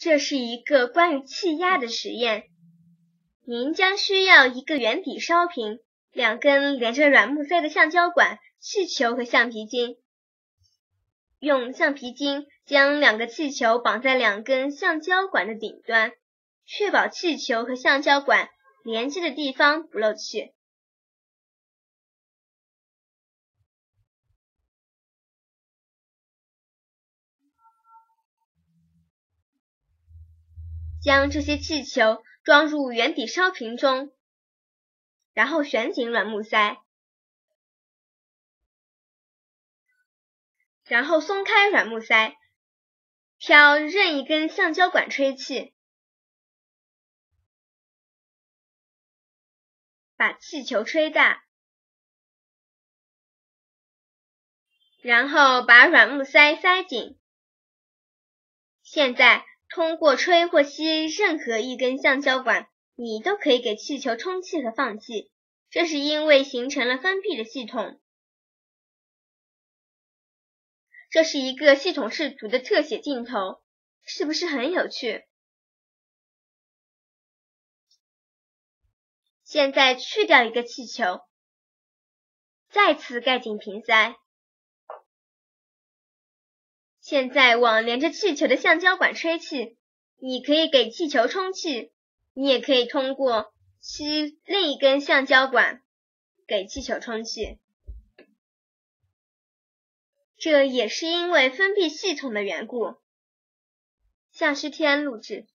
这是一个关于气压的实验。您将需要一个圆底烧瓶、两根连着软木塞的橡胶管、气球和橡皮筋。用橡皮筋将两个气球绑在两根橡胶管的顶端，确保气球和橡胶管连接的地方不漏气。 将这些气球装入圆底烧瓶中，然后旋紧软木塞，然后松开软木塞，挑任一根橡胶管吹气，把气球吹大，然后把软木塞塞紧。现在， 通过吹或吸任何一根橡胶管，你都可以给气球充气和放气。这是因为形成了封闭的系统。这是一个系统视图的特写镜头，是不是很有趣？现在去掉一个气球，再次盖紧瓶塞。 现在往连着气球的橡胶管吹气，你可以给气球充气，你也可以通过吸另一根橡胶管给气球充气。这也是因为封闭系统的缘故。向师天录制。